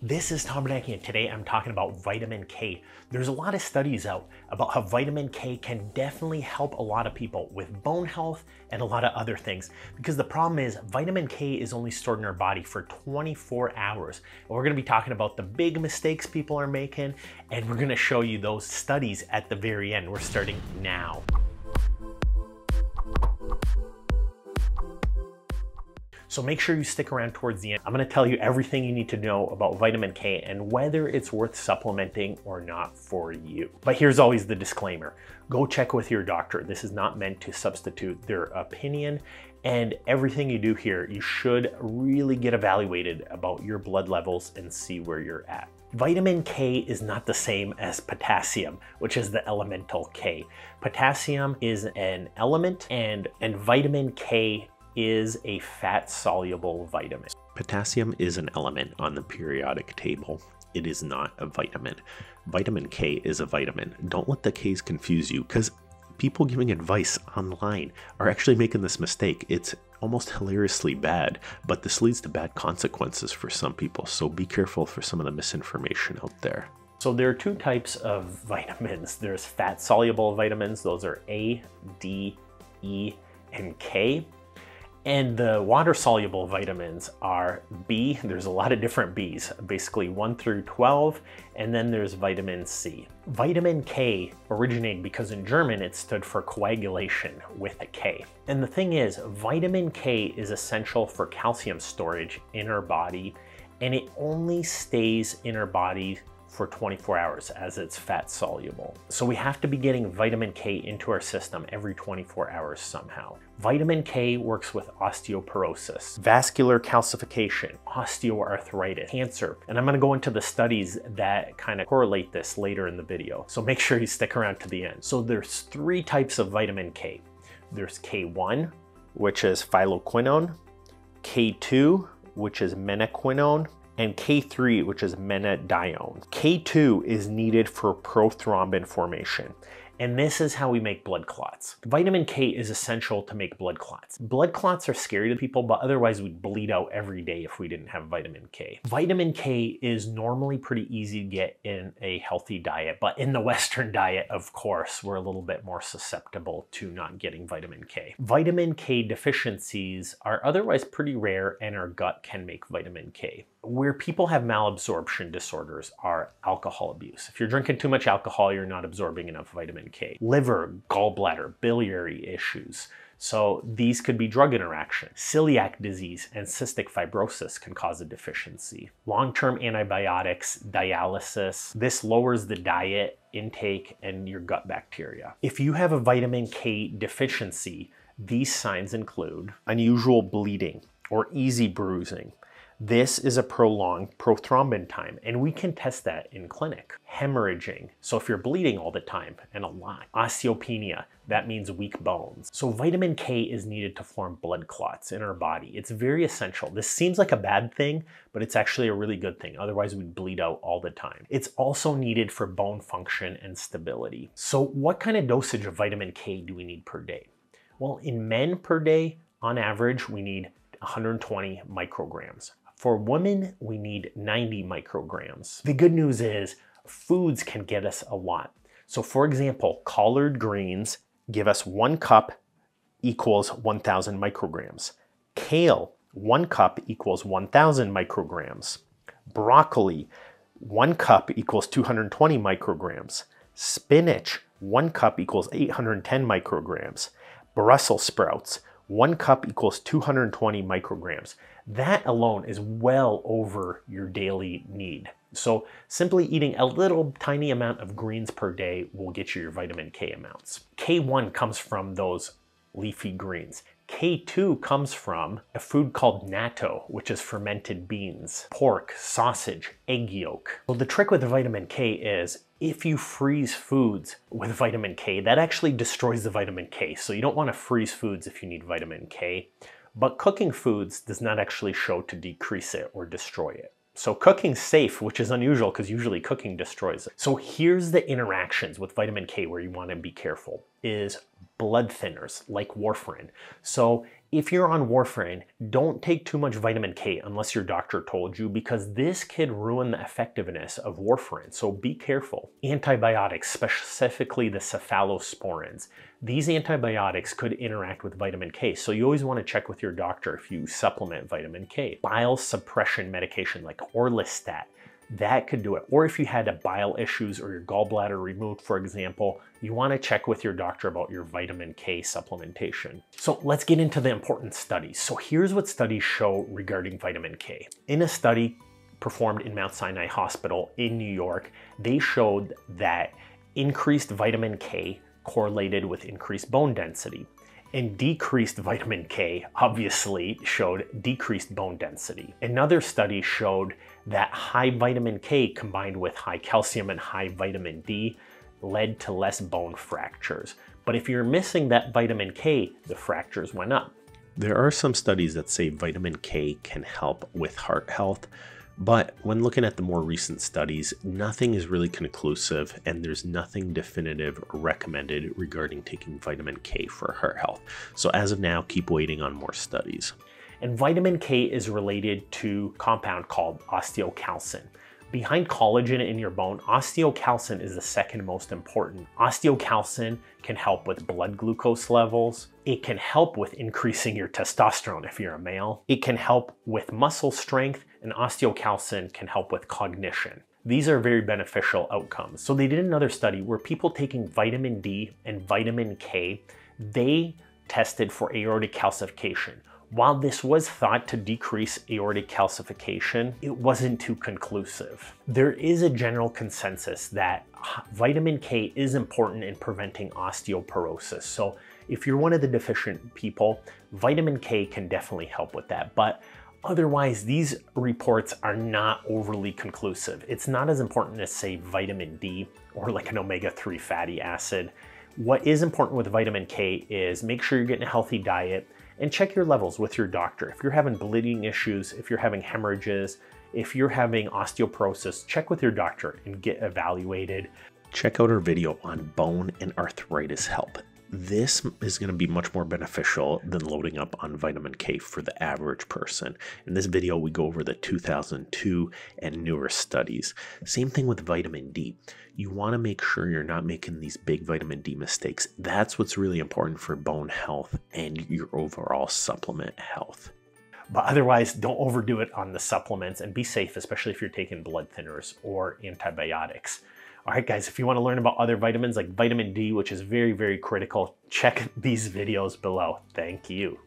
This is Tom Bernacki, and today I'm talking about vitamin K. There's a lot of studies out about how vitamin K can definitely help a lot of people with bone health and a lot of other things, because the problem is vitamin K is only stored in our body for 24 hours. And we're going to be talking about the big mistakes people are making, and we're going to show you those studies at the very end. We're starting now. So make sure you stick around towards the end. I'm gonna tell you everything you need to know about vitamin K and whether it's worth supplementing or not for you. But here's always the disclaimer. Go check with your doctor. This is not meant to substitute their opinion, and everything you do here, you should really get evaluated about your blood levels and see where you're at. Vitamin K is not the same as potassium, which is the elemental K. Potassium is an element, and vitamin K is a fat-soluble vitamin. Potassium is an element on the periodic table. It is not a vitamin. Vitamin K is a vitamin. Don't let the K's confuse you, because people giving advice online are actually making this mistake. It's almost hilariously bad, but this leads to bad consequences for some people, so be careful for some of the misinformation out there. So there are two types of vitamins. There's fat-soluble vitamins. Those are A, D, E, and K. And the water-soluble vitamins are B. There's a lot of different B's, basically 1 through 12, and then there's vitamin C. Vitamin K originated because in German it stood for coagulation with a K. And the thing is, vitamin K is essential for calcium storage in our body, and it only stays in our body for 24 hours as it's fat soluble. So we have to be getting vitamin K into our system every 24 hours somehow. Vitamin K works with osteoporosis, vascular calcification, osteoarthritis, cancer, and I'm gonna go into the studies that kind of correlate this later in the video. So make sure you stick around to the end. So there's three types of vitamin K. There's K1, which is phyloquinone, K2, which is menaquinone, and K3, which is menadione. K2 is needed for prothrombin formation, and this is how we make blood clots. Vitamin K is essential to make blood clots. Blood clots are scary to people, but otherwise we'd bleed out every day if we didn't have vitamin K. Vitamin K is normally pretty easy to get in a healthy diet, but in the Western diet, of course, we're a little bit more susceptible to not getting vitamin K. Vitamin K deficiencies are otherwise pretty rare, and our gut can make vitamin K. Where people have malabsorption disorders are alcohol abuse. If you're drinking too much alcohol, you're not absorbing enough vitamin K. Liver, gallbladder, biliary issues. So these could be drug interaction. Celiac disease and cystic fibrosis can cause a deficiency. Long-term antibiotics, dialysis. This lowers the diet intake and your gut bacteria. If you have a vitamin K deficiency, these signs include unusual bleeding or easy bruising. This is a prolonged prothrombin time, and we can test that in clinic. Hemorrhaging, so if you're bleeding all the time, and a lot. Osteopenia, that means weak bones. So vitamin K is needed to form blood clots in our body. It's very essential. This seems like a bad thing, but it's actually a really good thing. Otherwise, we'd bleed out all the time. It's also needed for bone function and stability. So what kind of dosage of vitamin K do we need per day? Well, in men per day, on average, we need 120 micrograms. For women, we need 90 micrograms. The good news is foods can get us a lot. So for example, collard greens give us 1 cup equals 1,000 micrograms. Kale, 1 cup equals 1,000 micrograms. Broccoli, 1 cup equals 220 micrograms. Spinach, 1 cup equals 810 micrograms. Brussels sprouts, 1 cup equals 220 micrograms. That alone is well over your daily need. So simply eating a little tiny amount of greens per day will get you your vitamin K amounts. K1 comes from those leafy greens. K2 comes from a food called natto, which is fermented beans, pork, sausage, egg yolk. Well, the trick with the vitamin K is if you freeze foods with vitamin K, that actually destroys the vitamin K. So you don't want to freeze foods if you need vitamin K, but cooking foods does not actually show to decrease it or destroy it. So cooking's safe, which is unusual because usually cooking destroys it. So here's the interactions with vitamin K where you want to be careful is blood thinners like warfarin. So if you're on warfarin, don't take too much vitamin K unless your doctor told you, because this could ruin the effectiveness of warfarin, so be careful. Antibiotics, specifically the cephalosporins, these antibiotics could interact with vitamin K, so you always want to check with your doctor if you supplement vitamin K. Bile suppression medication like Orlistat, that could do it. Or if you had bile issues or your gallbladder removed, for example, you want to check with your doctor about your vitamin K supplementation. So let's get into the important studies. So here's what studies show regarding vitamin K. In a study performed in Mount Sinai Hospital in New York, they showed that increased vitamin K correlated with increased bone density. And decreased vitamin K obviously showed decreased bone density. Another study showed that high vitamin K combined with high calcium and high vitamin D led to less bone fractures. But if you're missing that vitamin K, the fractures went up. There are some studies that say vitamin K can help with heart health, but when looking at the more recent studies, nothing is really conclusive and there's nothing definitive or recommended regarding taking vitamin K for heart health. So as of now, keep waiting on more studies. And vitamin K is related to a compound called osteocalcin. Behind collagen in your bone, osteocalcin is the second most important. Osteocalcin can help with blood glucose levels. It can help with increasing your testosterone if you're a male. It can help with muscle strength, and osteocalcin can help with cognition. These are very beneficial outcomes. So they did another study where people taking vitamin D and vitamin K, they tested for aortic calcification. While this was thought to decrease aortic calcification, it wasn't too conclusive. There is a general consensus that vitamin K is important in preventing osteoporosis. So if you're one of the deficient people, vitamin K can definitely help with that. But otherwise, these reports are not overly conclusive. It's not as important as, say, vitamin D or like an omega-3 fatty acid. What is important with vitamin K is make sure you're getting a healthy diet and check your levels with your doctor. If you're having bleeding issues, if you're having hemorrhages, if you're having osteoporosis, check with your doctor and get evaluated. Check out our video on bone and arthritis help. This is going to be much more beneficial than loading up on vitamin K for the average person. In this video, we go over the 2002 and newer studies. Same thing with vitamin D. You want to make sure you're not making these big vitamin D mistakes. That's what's really important for bone health and your overall supplement health. But otherwise, don't overdo it on the supplements and be safe, especially if you're taking blood thinners or antibiotics. All right, guys, if you want to learn about other vitamins like vitamin D, which is very, very critical, check these videos below. Thank you.